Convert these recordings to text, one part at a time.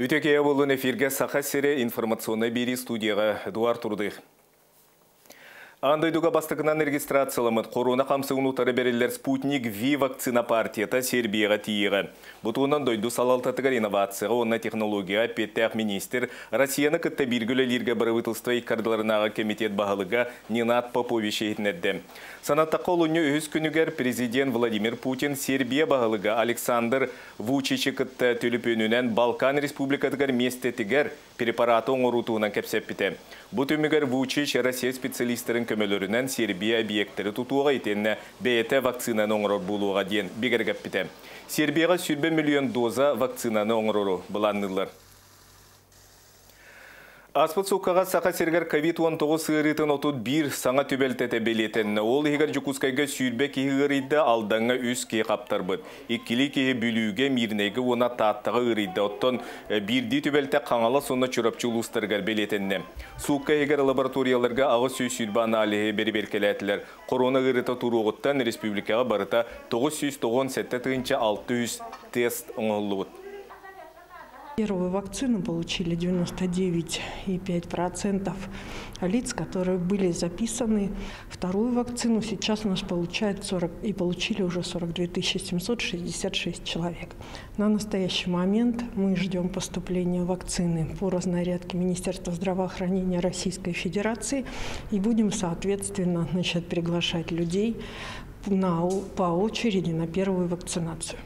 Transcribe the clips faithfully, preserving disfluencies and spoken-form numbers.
Үтекея болын эфирге сақа сере информационный бири студияға дуар турды. Андайдуга бастығынан регистрациялымыд корона қамсығын ұтары берелер спутник ви вакцина партията Сербияға тиеға. Бұтығынан дойду салалтатығар инновацияға, онна технология, петтәқ министр, Россияны кітті біргілі лирге барывытылства иккардыларынаға комитет бағалыға Нинат Попович етінеді. Санаттақы олыңы өз күнігер президент Владимир Путин Сербия бағалыға Александр Вучичі кітті төліп өнінен Балкан республикатығар местетігер препараты оңырутуынан кәпсәппіті. Бұт өмігер Вучич Россия специалистерін көмелерінен Сербия объекттері тұтуға етеніне бәйті вакцинаны оңырор болуға дейін бегергәппіті. Сербияға сүйбе миллион доза вакцинаны оңырору бұланылыр. Аспыт соққаға сақа сергер ковид он тоғыз сығырытын отуд бір саңа төбелтеті белетеніне. Ол егер жүкускайға сүйбе кейгірейді алдаңа өз кей қаптар бұд. Еккілі кейі бүліуге мирнегі она таттығы ғырейді оттон бірді төбелті қаңала сонна чүрапчыл ұстыргар белетеніне. Суққа егер лабораторияларға ағы сөй сүйбе аналихе берберкелетілер. Корона ғырыта тұруғыттан республикаға барыта тоғыз жүз тоқсан жеті тысяча алты жүз тест оңылы бұд. Первую вакцину получили девяносто девять и пять десятых процента лиц, которые были записаны. Вторую вакцину сейчас у нас получает сорок и получили уже сорок две тысячи семьсот шестьдесят шесть человек. На настоящий момент мы ждем поступления вакцины по разнарядке Министерства здравоохранения Российской Федерации и будем, соответственно, значит, приглашать людей на, по очереди на первую вакцинацию.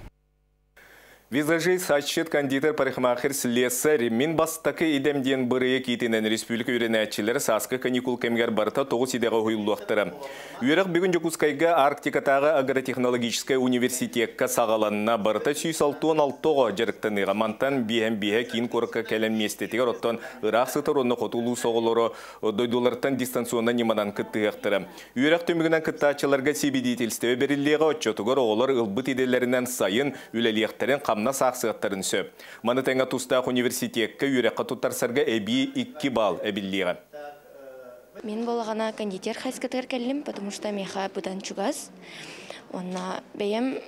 Визажи сачет кондитер парикмахер слесарь мин бастаке идемден бырые китинен республика юренетчилер саска каникул кемгер барта тогусидега хуйлуахтара. Юрек бүгүн жокускайга Арктикатагы агротехнологическая университетка сагаланна барта сүйсалтон алтого жарыктаныга мантан биэм-биэ кин корка келем местетигер оттон ыраксытыр онно котулуу соголоро дойдулардан дистанционно неманан кыттыактара. Юрек төмүгүнөн кыттачыларга себидителстебе берилеге отчотугор оголор ылбыт иделеринен сайын үлелиектерин камна сақсығаттарын сөп. Манытайна Тустақ университетке үйрекқа тұттарсарға әбі икки бал әбілдіға. Мен болғана кондитер қайскатығыр кәлім, потому что меха бұдан чугас. Онна бәйім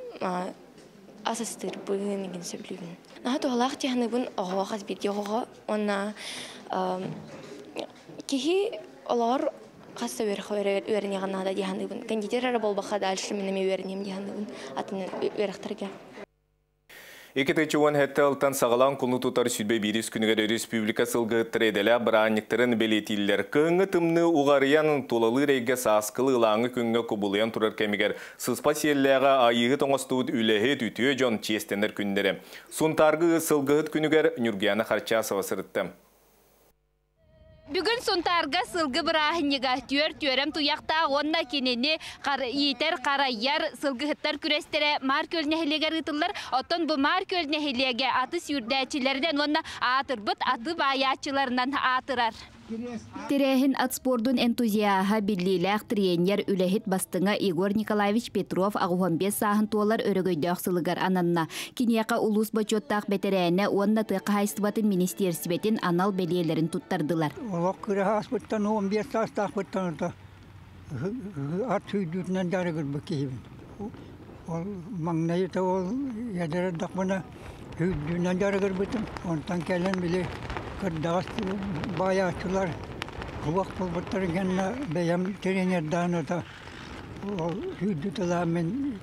асастыр бұйын еген сөйлігін. Наға тұғалақ тияны бұн оғуа қазбет еғуға. Онна кейі олар қасты өріқі өріне ғанада дияны бұн. Кондитер әрі болбақа да әлші меніме өрінем дияны бұн. Атын өріқтірге. Екетечуан хәттәлтан сағалан құлны тұтар сүйтбе берес күнігер республика сылғы тірейділі біраңніктерін білетілер. Күңі тымны ұғариян толалы рейге сасқылы лаңы күнгі көбіліян тұрар кәмігер. Сыспа селләға айығы тоңыстуыд үләхе түтіе жон честенер күндері. Сұнтарғы сылғығыт күнігер Нюргуяна Харчасова сырытты. Бүгін сұнтарға сылғы бірағынеға түйер түйерім тұяқта онна кенені етер қарайяр сылғы ғыттар күрестері мар көліне хелегер ғытылыр. Оттон бұл мар көліне хелеге аты сүрдәчілерден онна атыр бұт аты баятшыларынан атырар. Терехин от спордун энтузиаға біліліләқ тренер үләхет бастыңа Игорь Николаевич Петров ағуғамбе сағын туалар өрігөйдәқ сылығар ананна. Кенеға улус бачоттақ бәтерәне онна тұйқы хайсыбатын министерсібетін анал бәлелерін тұттардылар. Олақ күрі аспыттан он бес састақпыттан ұта ат сүйдіңден дарығыр бөкейбін. Ол маңнайыта ол ядарадақпына сүйдіңден дарығыр бөтім. Онтан кәлін біле қырдағасты баяшылар құлақ құлбыттар ғанна бәйім теренерданы да ол сүйдіңділамен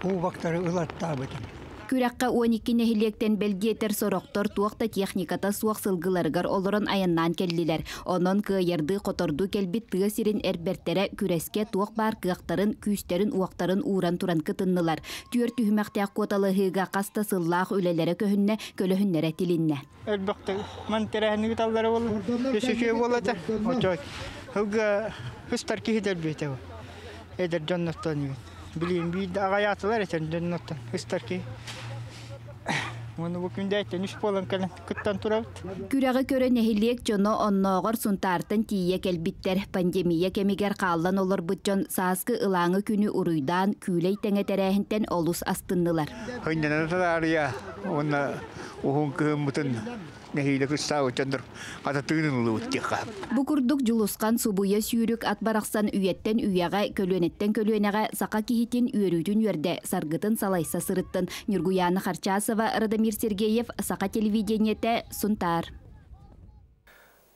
құлбақтары ұлатта бөтім. Күрәққа он екі нәхіліктен бәлгетер сорақтар туақта техниката суақ сылғыларғар олырын аяннан келділер. Оның күйерді қотырду келбет тұғысерін әрберттері күрәске туақ бар күйақтарын, күйістерін, уақтарын уыран туран кытыннылар. Түйір түйімәқтәк қоталығыға қасты сыллақ өлелері көхінне, көліхіннер әтілінне. Әрбіқті мантырағыны күталдары болу, өсіке болады. Құлға үстар кейдер бейті бұл. Әдір жоннаттан егін. Білейін, бейді ағаятылар әтен жоннаттан, үстар кей. Күрәғы көрі нәхілек жоны оннағыр сұнтартын тие кәлбіттер. Пандемия кәмегер қалан олар бұтчон сасқы ұлаңы күні ұруйдан күйлей тәңі тәрәхінтен олыс астындылар. Құйнен ұтылар я, оны ұғын күхім бұтын Букурдук Джулускан субуя сюрюк от барахсан уеттен уяга, көлөнеттен көлөнеге, сака кихитин уерютун уерде, саргытын салайса сырыттын. Нюргуяна Харчасова, Радамир Сергеев, сака телевидениете, Сунтар.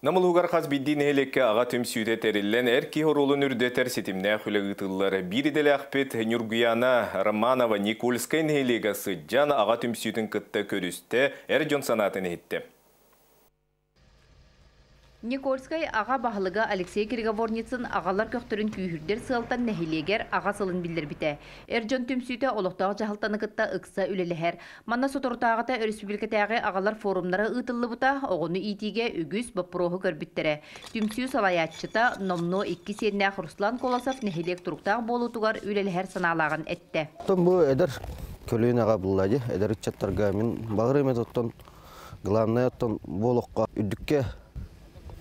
Намылугар хаз биддин элекке аға төмсүйде тәріллен әрке оролын үрде тәрсетімне құлығытылары бириделі ақпет Нюргуяна Раманова Никольскайн элегасы жан аға төмсүйдің күтті көрісті әр жон санатын етті. Никольскай аға бағылыға Алексей Криговорницин ағалар көқтірін күйірдер сығалтан нәхилегер аға сылын білдір біте. Әрджон түмсүйті олықтағы жағалтаны қытта ұқса үлелігер. Манна сұтыртағыта Республикатағы ағалар форумлары ұтылы бұта, оғыны итиге үгіз бапырохы көрбіттірі. Түмсүй салаятшыта номно екі сеннәк Руслан Коласов нәхилег тұруқтағы болутығар үлелігер саналағын әтті. Бұл әдір көлейін аға бұлады, әдір үтчаттарға мен бағырым әдіттен, ғыланай әдіттен болыққа үдікке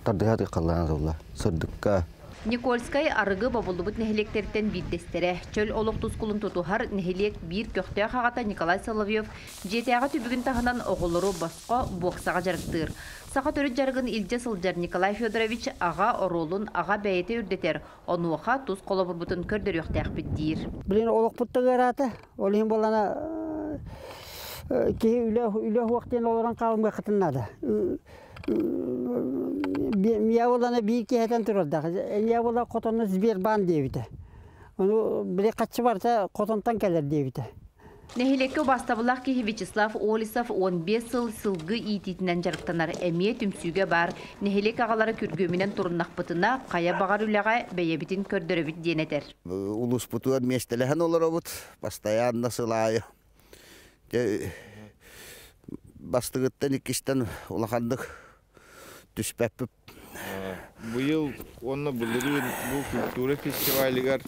Тардыгады қалланазулла, сырдыққа. Никольскай арығы бабылдыбыт нехелектерден биддестері. Чөл олық тұскулын тұтуғар нехелек бір көқтөй қағата Николай Соловьев жетеға түбігін тағынан оғылыру басқа боксаға жарықтыр. Сақа төрі жарғын илде сылдар Николай Федорович аға оролын аға бәйеті үрдетер. Оны оқа тұз қолы бұрбытын көрдер өқтәқ бітдейір. Білін олық бұтты ғараты, олығын болана кей үлі уақтен олыран қалым қытынады. Я волана бийки хетен турда. Я вола котонны сбербан дейбите. Ону биле катчы барса котонтан келер дейбите. Нехилекке бастабылак ки Вячеслав Олисов он бес жыл сылгы ититинен жарыктанар эмие түмсүйгө бар. Нехилек агалары күргөмүнөн турунак бытына кая багар үлөгө бейебитин көрдөрөбүт денетер. Улус бутуа местелехен олоробут, постоянно сылайы. Бастыгыттан икистен улахандык түспәпіп. Бұйыл оны білдірген бұл культура фестивалігер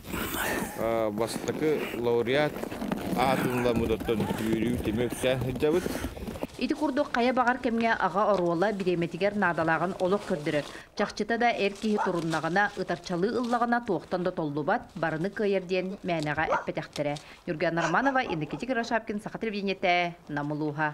бастықы лауреат атында мұдаттан үйрі темек сән жабыт. Иті күрді қая бағар кәмге аға оруала биреметігер надалағын олық көрдірір. Чақчыта да әркейі тұрыннағына, ұтарчалы ұллағына тоқтанда толды бат, барыны көйерден мәнеға әппетәқтірі. Нюргуяна Раманова, Индекетик Рашапкин, Сақатыр Венете, Намылуға.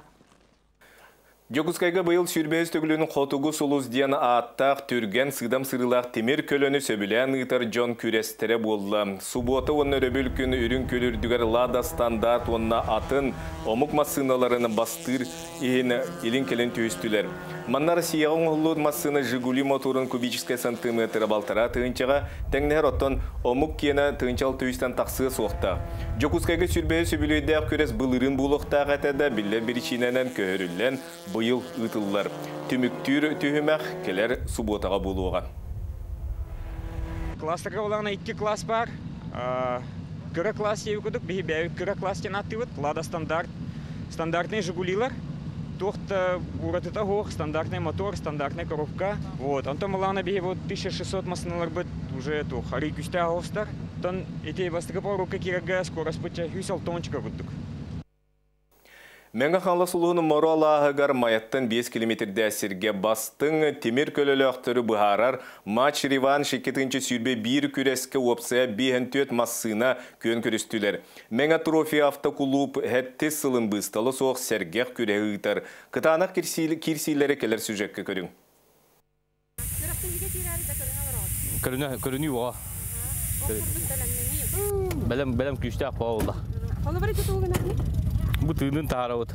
Жогускайга быйыл сүрбез төгілінің қотуғы сұлыз диян аттақ түрген сыдам сырылақ темір көліні сөбілен ұйтар жон күрестері болды. Субботы оны рөбіл күні үрін көлірдігер лада стандарт онына атын омық масыналарының бастыр елін келін түйістілер. Маннар сияғын ғылуд масыны жигули моторын кубическай сантиметрі балтара тығынчаға тәңнер оттан омық кені тығынчал түйістен тақсы соқты. Жогускайга сүрбез сөбілейді көрес бұлырын бұлықтағы әтеді білі бірішіненен көрілен бұйыл ұтылылар. Түміктүр түйімәқ келер субботаға болуға. Кластыға олағына екі класс бар. Күрі класс еу күдік, бейі бәйі күрі кластен аттығыд. Лада стандарт, стандартный жигулилар. Тоқты ұрытыта ғоқ, стандартный мотор, стандартный коробка. Антон олағына бейі тысяча шестьсот масыналар бұд, уже тоқ, арей күшті ағылыстар. Тон етей бастығы паруқа керегі скорость бұтча хүйсал тончыға бұддық. Мәңгі қаңлы сұлығының мұру алағығар майаттан бес километрді әсерге бастың темір көлілі өқтірі бұғарар матч реван шекетінші сүрбе бір күреске опция бейін төт массына көн көрістілер. Мәңгі трофей автокулуб әтті сылын бұсталы соқ сәргеқ күрегі ұйтар. Қытанақ керсейлері келер сүжекке көрің. Көріні оға. Бәлім күшті ақпа олда. Оны бәрі көті оғын әкіне? Бұтығының тарауыд.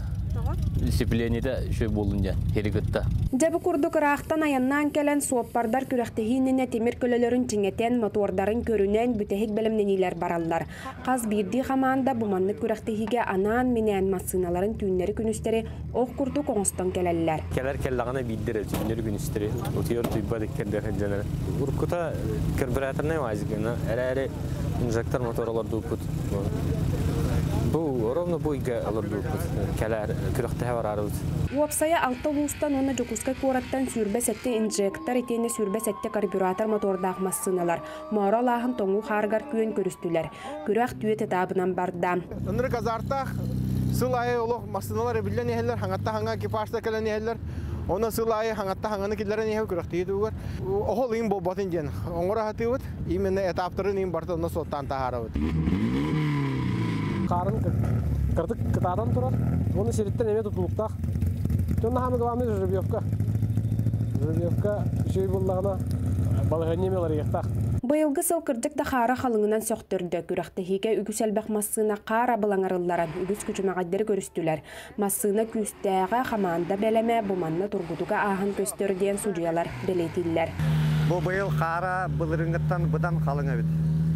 Сепленеді шөй болынды, ерігітті. Дәбі күрдік рақтан аяннан кәлін суаппардар күріқтігініне темір көлелерін теңетен мотордарын көрінен бүтәхік бәлімненелер баралдар. Қаз бірді қаманда бұманны күріқтігіге анан менен масыналарын түйінлері күністері оқ күрді қоңыстан кәлелілер. Кәлер кәліғана биддері түйінлері күністері ұтығыр түйбәдік кәрдіғін жәнері. Құрқыта кәрбіратырнай мазығына әрі-әрі инжектор мотораларды ұқыт. Бұл ровно бойға алырды кәләр күріқті әварарыз. Уапсая алты ұлыстан оны жүкізгі қораттан сүрбәс әтті инжектор етені сүрбәс әтті карбюратор мотордағы массыналар. Маура лағын тоңу қарғар күйін көрістілер. Күріқ түйеті табынан барды. Үнірі қазартақ сыл айы олық массыналар әбілі нехелер, хаңатта хаңа кепашта кәлі нехелер. Оны сыл айы хаңатта хаңаны келері нехел күріқті еді өгір. Оғыл ең болбатын ден. Оңғыра ғаты өт, имені әтаптырын ең барды оны соттан тағары өт. Қарын қырдық қытардан тұрар, оны сереттен әмет ұтылықтақ Нам главное жеребьевка. Жеребьевка жей боллағына балғанемелер ехтақ. Байылғы сылкырдық да қара қалыңынан соқтырды. Күрақтығеге үгіселбәқ массына қара бұлаңарыларын үгіз күчімағаддер көрістілер. Массына күстіға қаманда бәлеме бұманна тұрғыдуға ағын көстерден судиялар білетілер. Бұл байыл қара бұлырыңғыттан бұдан қалыңа бет.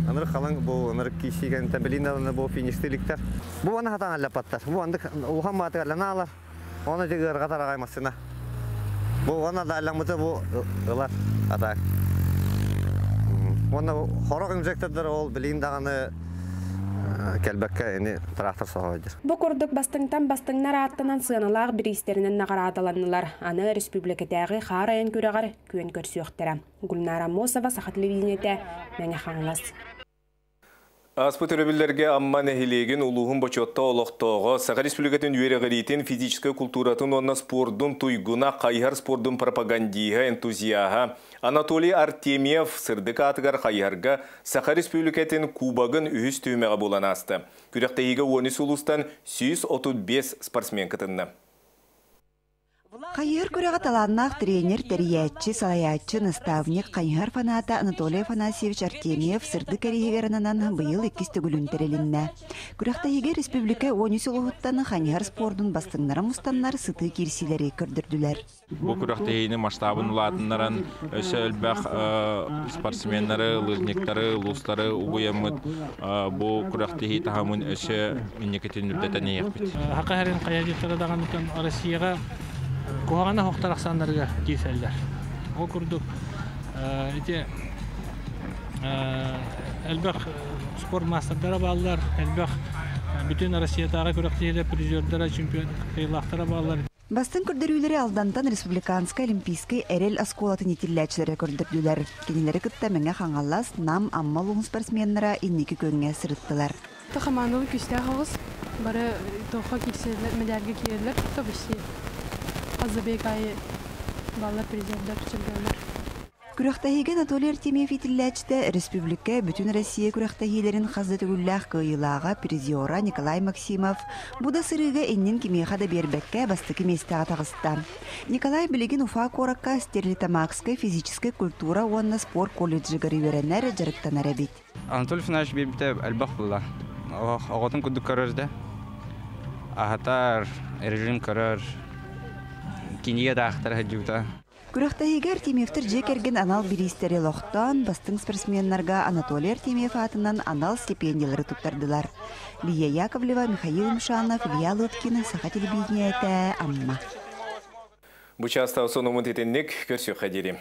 Аныр қалың бұл аныр кешеген табелиналыны бұл фиништіліктер. Бұл аны хатан әллапаттар. Бұл анды ұлған бағаты әлләна алар. Оны жегі ұрғатар ағай массына. Бұл аны да әлләмізі бұл ұлар атайық. Оны хорық үмжектердер ол білейін дағаны кәлбәкке әне тұрақтыр соғайдыр. Бұл көрдік бастыңтан бастыңнар аттынан сыналағы бір естерінен нағара аталанылар. Аны республикатағы қарайын көріғар көйін көрсі өқтірі. Гүлнара Мосова, Сақатлевиденеті, мәне қаңылас. Аспытырыбілерге амман әхелеген ұлығын бачотта олықтағы Сақа Республикатын үйеріғірейтін физическі культуратын онна спордың тұйгына қайғар спордың пропагандиға энтузияға Анатолий Артемьев сырдық атығар қайғарға Сақа Республикатын Кубағын үйіз түймеға болан асты. Күріқтегі он үш ұлыстан жүз отыз бес спортсмен кітінді. Хайыр күріға таланнақ тренер, тәрияетчі, салаятчы, наставник, қайыр фаната Анатолий Афанасьевич Артемьев сырды кәрігерінанан бұйыл екісті күлін тәрелінне. Күріқтайығы республика он үш ұлғыттаны қайыр спордың бастыңнары мұстаннар сыты керсилері көрдірділер. Бұл күріқтайығының масштабын ұлатынларын өсі әлбәқ спортсменлары, лыжниктары, лұстары ұғыямыд. Бұл күріқтайығы тағамын өсі мемлекетін үрдетіне еқпет. Қоғана хоқтар ақсандарға кейсәлдер. Ол күрдік. Әлбәқ спорт мастырдары балылар, әлбәқ бүтін Россиятағы көріқтейлі призердері, чемпионлықтары балылар. Бастың күрдірілері алдантан республиканска олимпийский әрел асколатын етілләтшілері көрдірділер. Кенелері күтті мәңе қаңалас, нам аммал оң спортсменнара иннекі көнге сырыттылар. Тұқыманылы күсті қағыз, бары тоққа келсерлер, Азыбекай баллар президенттер күчілгілер. Күріқтайығы Анатолий Артемьев етілләчті республика бүтін Россия күріқтайылерін қазды түгілләқ көйылаға призиора Николай Максимов. Бұда сырығы әннен кемейқада бербәкке бастықы месті атағысты. Николай білеген Уфа қораққа стерлитамақскай физическай культура онына спор колледжі ғыры өрәнәрі жарықтан әрәбет. Анатолий Финаш бербіте әлбақ бұлла. Оғатын күдік көрірді. Ағатар, режим көрір. Күріқтайығы Артемьевтер жекерген анал берестері лоқтан, бастың спортсменларға Анатолий Артемьев атынан анал стипендиялары тұптардылар. Лия Яковлева, Михаил Мшанов, Илья Луткина, Сақа телебидения әті, Амма. Бұча астау соны мұнт етеннек, көрсек қадері.